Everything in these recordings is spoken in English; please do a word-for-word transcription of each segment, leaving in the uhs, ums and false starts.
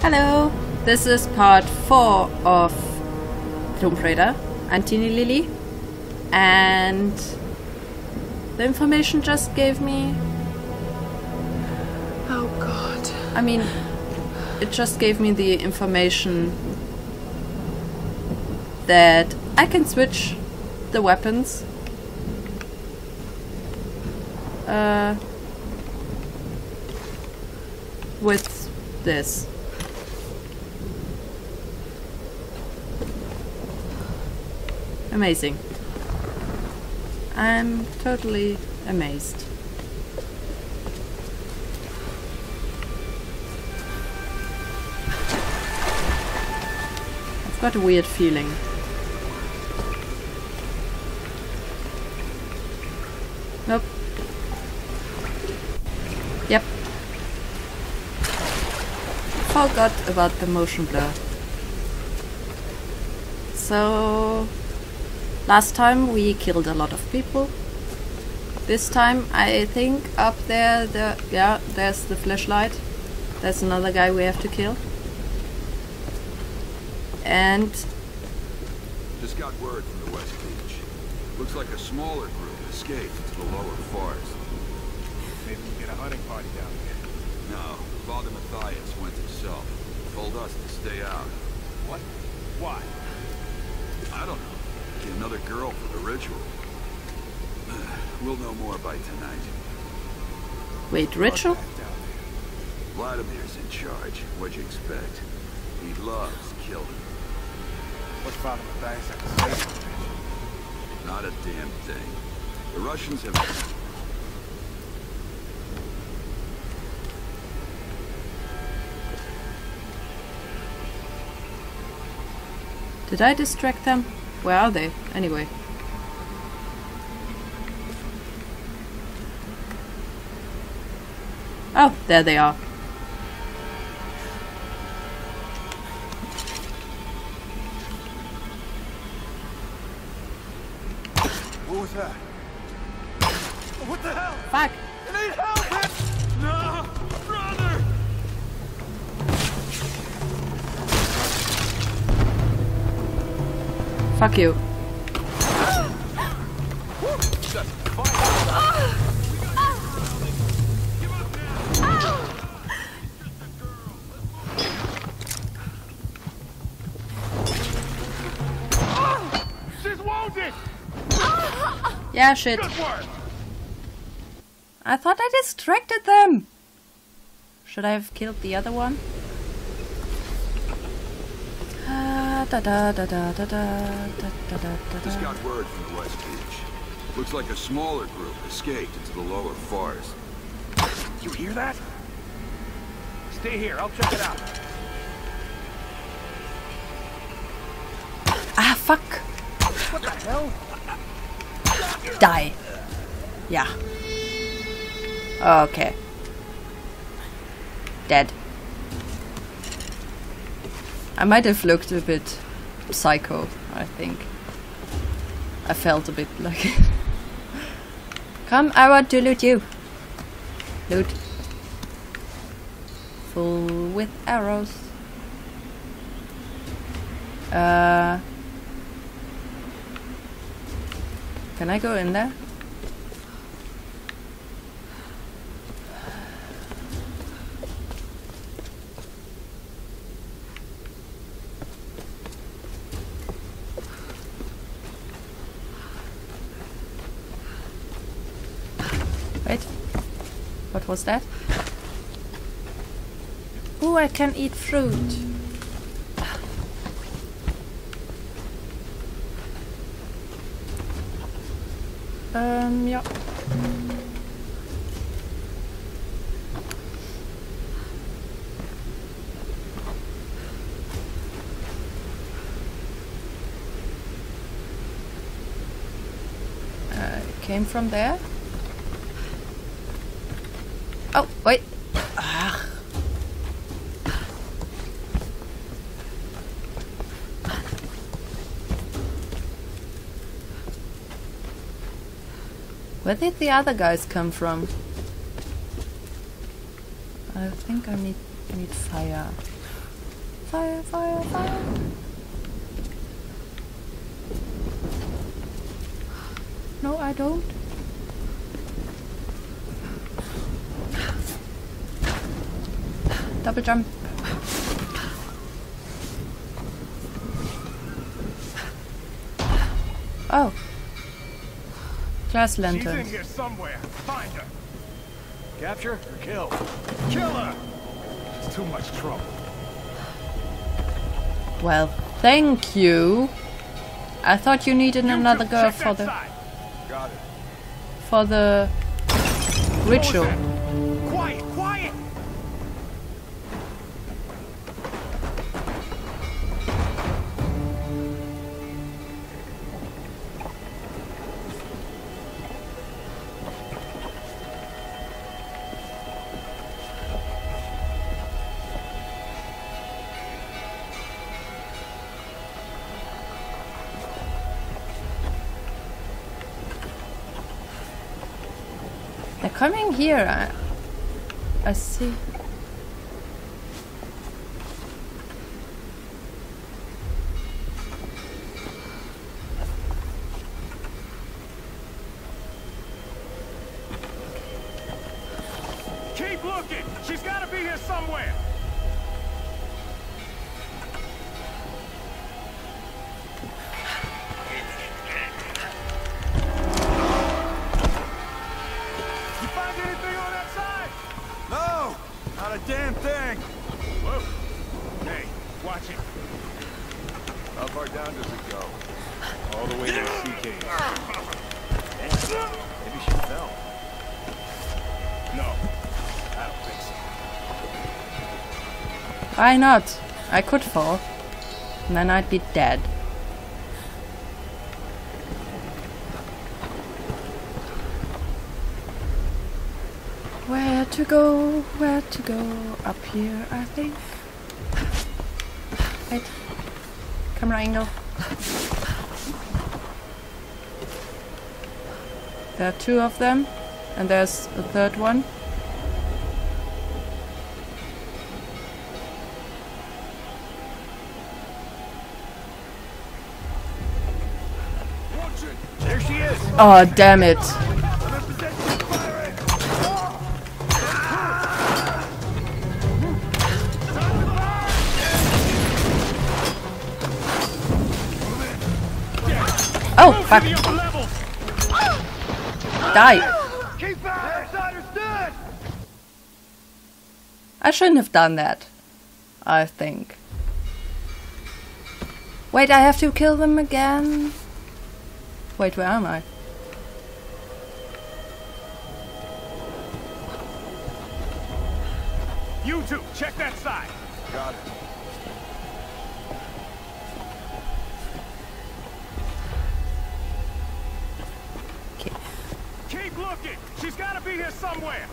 Hello! This is part four of Tomb Raider and Tinilily, and the information just gave me... Oh god. I mean, it just gave me the information that I can switch the weapons. Uh, with this. Amazing. I'm totally amazed. I've got a weird feeling. Nope. Yep. Forgot about the motion blur. So last time we killed a lot of people. This time I think up there the yeah, there's the flashlight. There's another guy we have to kill. And just got word from the West Beach. Looks like a smaller group escaped to the lower forest. Maybe we get a hunting party down here. No, Father Matthias went himself. Told us to stay out. What? Why? I don't know. Get another girl for the ritual. We'll know more by tonight. Wait, ritual? Vladimir's in charge. What'd you expect? He loves killing. What's Father Matthias have to say about it? Not a damn thing. The Russians have... Did I distract them? Where are they, anyway? Oh, there they are. What was that? What the hell? Fuck! I need help! No! Brother! Fuck you. She's wounded. Yeah, shit. I thought I distracted them. Should I have killed the other one? Just got word from the West Beach. Looks like a smaller group escaped into the lower forest. You hear that? Stay here, I'll check it out. Ah, fuck! What the hell? Die. Yeah. Okay. Dead. I might have looked a bit psycho, I think. I felt a bit like it. Come, I want to loot you. Loot. Full with arrows. Uh, can I go in there? What was that? Oh, I can eat fruit. Um, yeah. Uh, came from there. Oh, wait. Ah. Where did the other guys come from? I think I need, I need fire. fire, fire, fire. No, I don't. Double jump. Oh. Glass lantern. She's in here somewhere. Find her. Capture or kill. Kill her. It's too much trouble. Well, thank you. I thought you needed you another girl for the side. Got it. For the ritual. Quiet, quiet. Coming here, I, I see. Keep looking. She's got to be here somewhere. Damn thing! Whoa! Hey, watch it! How far down does it go? All the way to the sea cave. Maybe she fell. No, I don't think so. Why not? I could fall, and then I'd be dead. Where to go? Where to go? Up here, I think. Wait. Camera angle. There are two of them, and there's a third one. There she is. Oh, damn it. Oh, fuck. Die. Keep out. Understood. I shouldn't have done that, I think. Wait, I have to kill them again? Wait, where am I? You two, check that side. Got it. Looking. She's got to be here somewhere.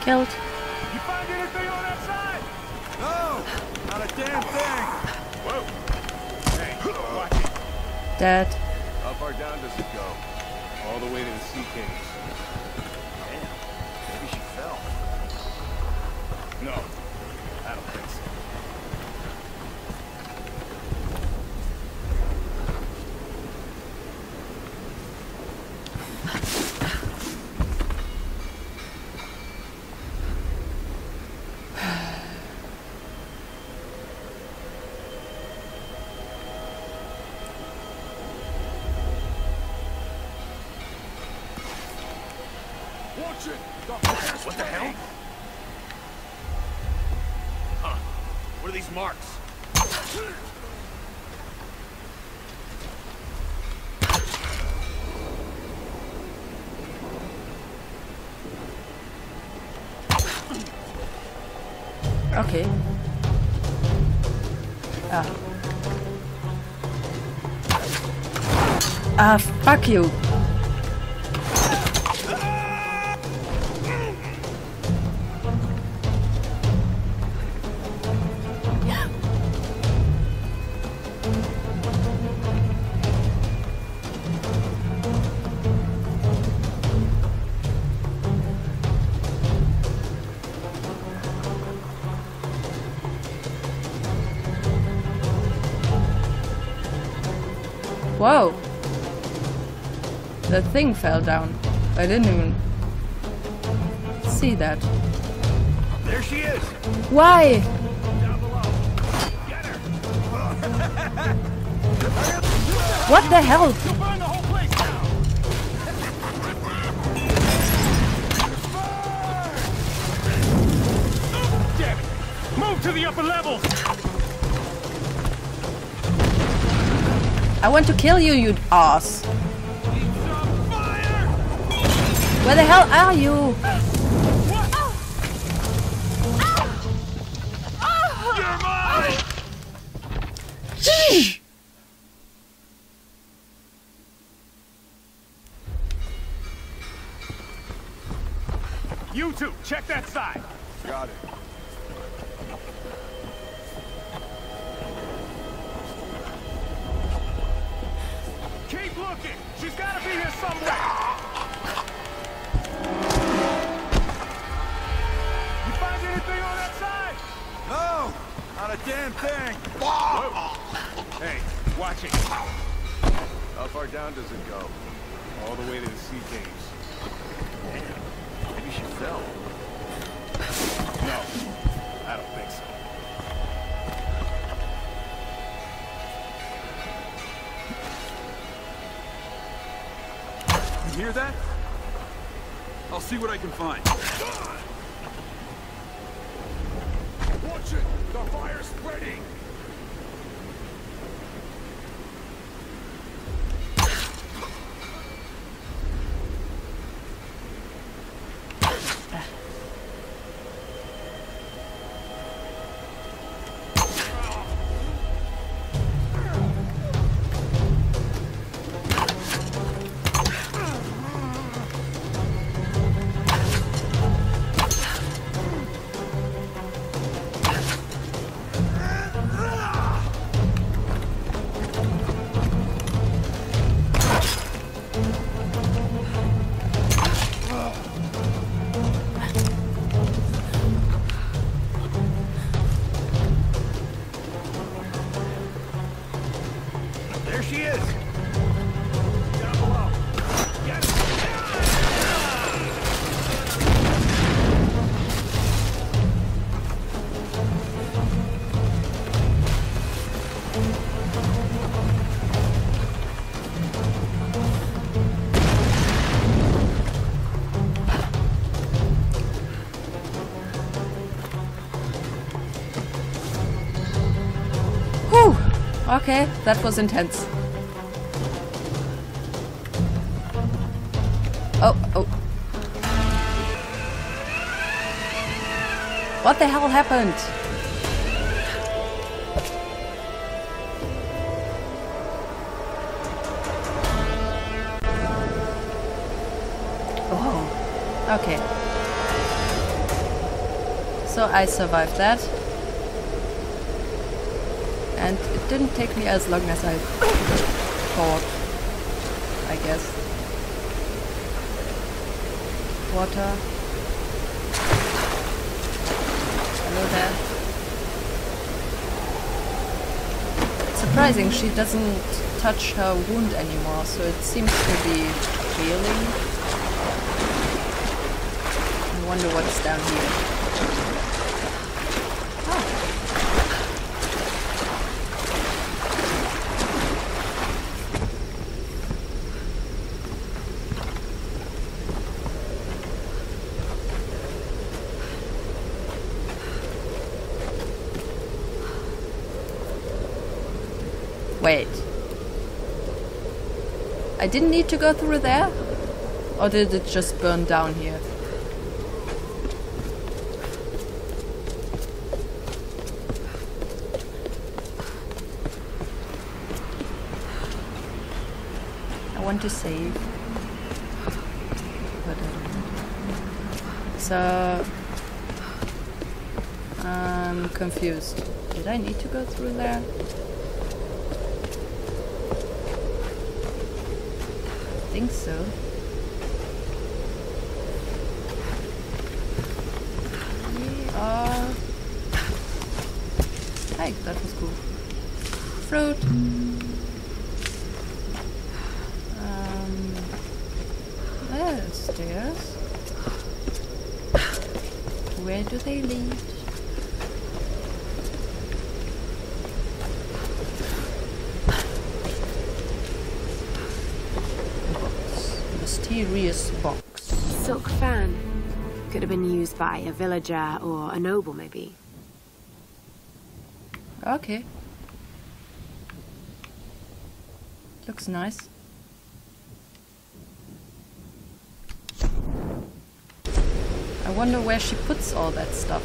Killed. You find anything on that side? No, not a damn thing. Whoa. Hey, watch it. Dead. How far down does it go? All the way to the sea caves. Damn. Maybe she fell. No, I don't think so. What the hell? Huh. What are these marks? Okay. Ah. Ah, fuck you. Whoa! That thing fell down. I didn't even see that. There she is! Why? Down below. Get her. What the hell? You'll burn the whole place down. Damn it. Move to the upper level! I want to kill you, you ass. Where the hell are you? You're mine! Gee! You two, check that side. Got it. Keep looking. She's got to be here somewhere. You find anything on that side? No, not a damn thing. Whoa. Hey, watch it. How far down does it go? All the way to the sea caves. Damn. Maybe she fell. No, I don't think so. Hear that? I'll see what I can find. Watch it! The fire's spreading! Okay, that was intense. Oh, oh. What the hell happened? Oh, okay. So I survived that. And it didn't take me as long as I thought, I guess. Water. Hello there. Surprising, she doesn't touch her wound anymore, so it seems to be healing. I wonder what's down here. Wait. I didn't need to go through there? Or did it just burn down here? I want to save. But I don't. So... I'm confused. Did I need to go through there? I think so. We are... Hey, that was cool. Fruit. Where do they lead? Mysterious box. Silk fan. Could have been used by a villager or a noble, maybe. Okay. Looks nice. I wonder where she puts all that stuff.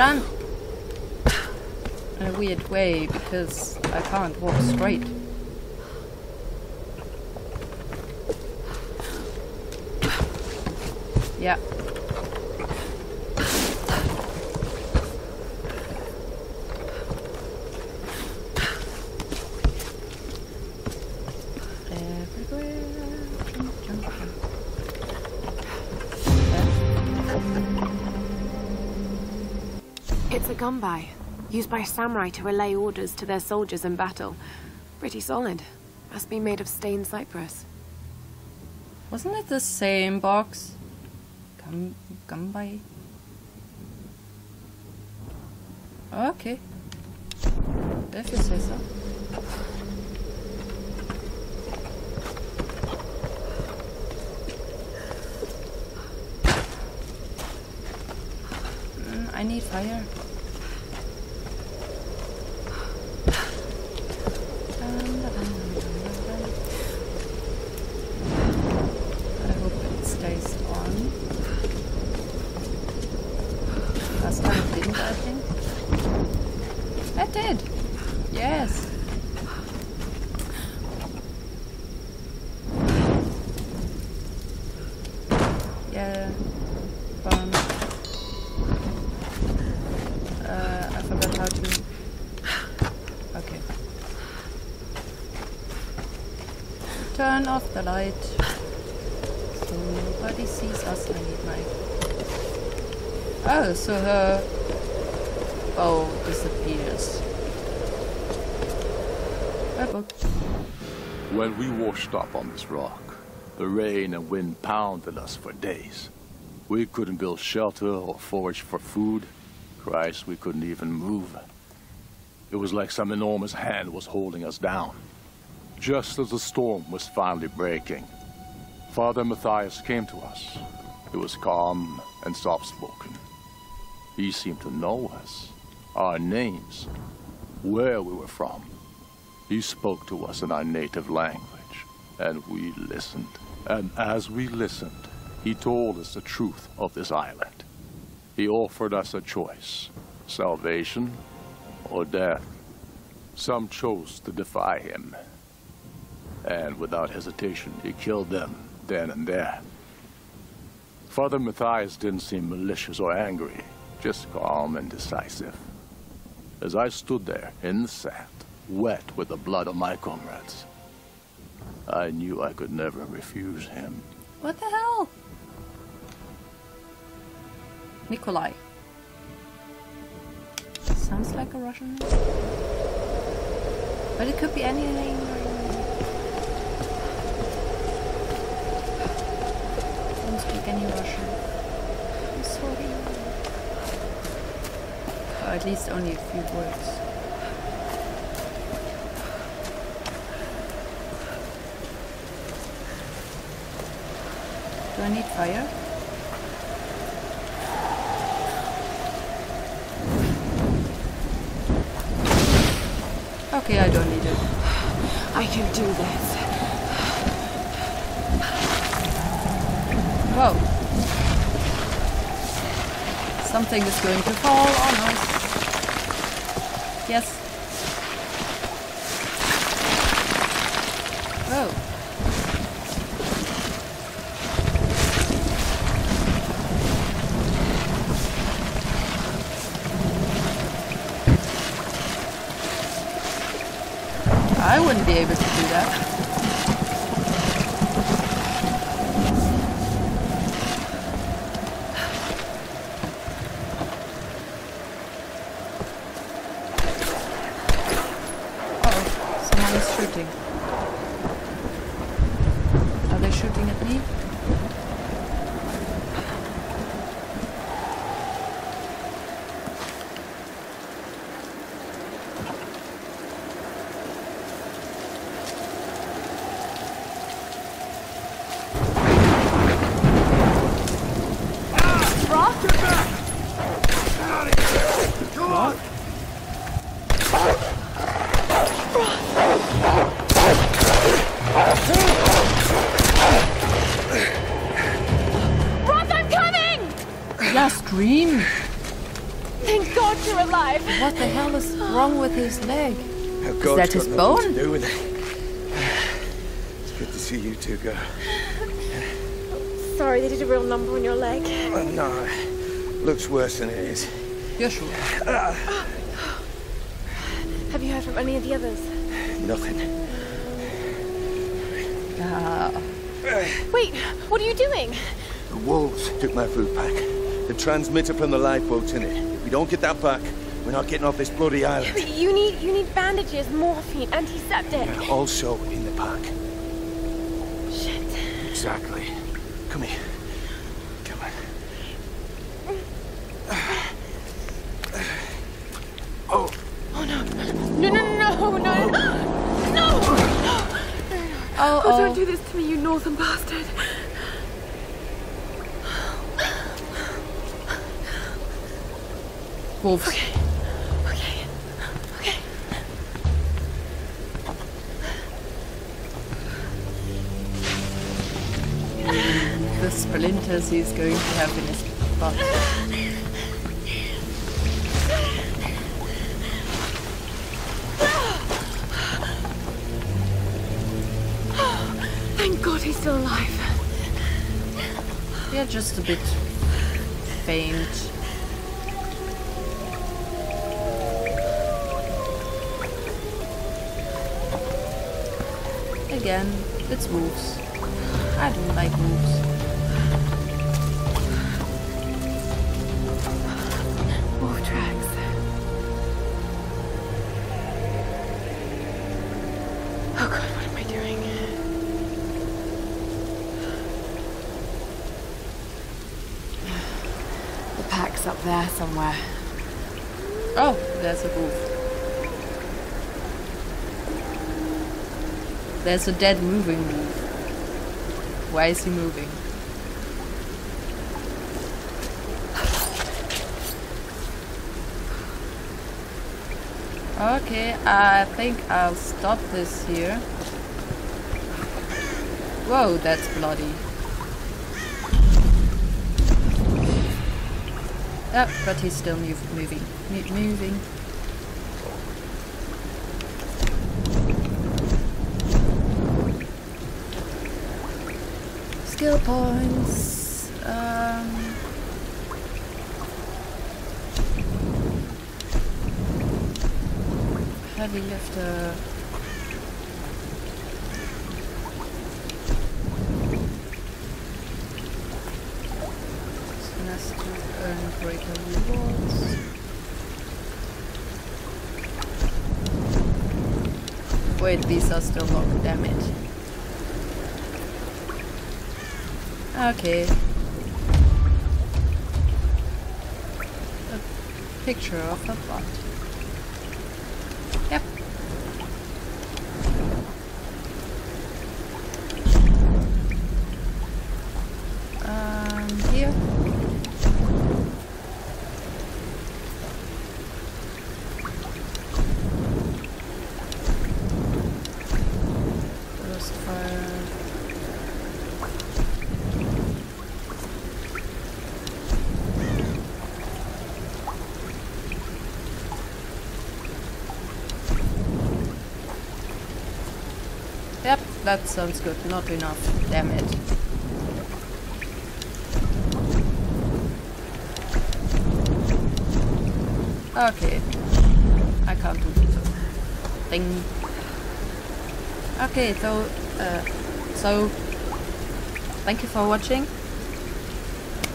Done in a weird way because I can't walk straight. Yeah. Gumbai, used by samurai to relay orders to their soldiers in battle. Pretty solid. Must be made of stained cypress. Wasn't it the same box? Gum Gumbai. Okay. If you say so. Mm, I need fire. Turn off the light so nobody sees us. I need my... Oh, so her bow disappears. When we washed up on this rock, the rain and wind pounded us for days. We couldn't build shelter or forage for food. Christ, we couldn't even move. It was like some enormous hand was holding us down. Just as the storm was finally breaking, Father Matthias came to us. He was calm and soft-spoken. He seemed to know us, our names, where we were from. He spoke to us in our native language, and we listened. And as we listened, he told us the truth of this island. He offered us a choice, salvation or death. Some chose to defy him. And without hesitation, he killed them then and there. Father Matthias didn't seem malicious or angry, just calm and decisive. As I stood there in the sand, wet with the blood of my comrades, I knew I could never refuse him. What the hell? Nikolai. Sounds like a Russian name. But it could be any name. Speak any Russian. I'm sorry. Or at least only a few words. Do I need fire? Okay, I don't need it. I can do this. Whoa. Something is going to fall on us. Yes. Oh. I wouldn't be able to do that. His leg. Oh, God, is that his bone? To do with it. It's good to see you two go. Sorry, they did a real number on your leg. Oh, no, it looks worse than it is. Yes, sure. Uh, Have you heard from any of the others? Nothing. Uh, Wait, what are you doing? The wolves took my food pack. The transmitter from the lifeboat's in it. If we don't get that back, we're not getting off this bloody island. But you need, you need bandages, morphine, antiseptic. And also in the park. Shit. Exactly. Come here. Come on. Oh. Oh no! No! No! No! No! No! No! Oh! Oh! Oh, don't do this to me, you northern bastard! Wolves. Okay. Splinters he's going to have in his butt. Thank God he's still alive. Yeah, just a bit faint. Again, it's wolves. I don't like wolves. There somewhere. Oh, there's a wolf. There's a dead moving wolf. Why is he moving? Okay, I think I'll stop this here. Whoa, that's bloody. Oh, but he's still move, moving, Mo moving. Skill points. Um. Heavy lifter. Wait, these are still locked, damn it. Okay. A picture of a butt. Yep. Yep, that sounds good. Not enough. Damn it. Okay. I can't do this thing. Okay, so, uh, so, thank you for watching.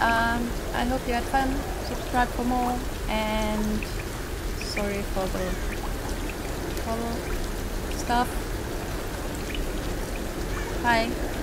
Um, I hope you had fun. Subscribe for more. And sorry for the follow stuff. Bye.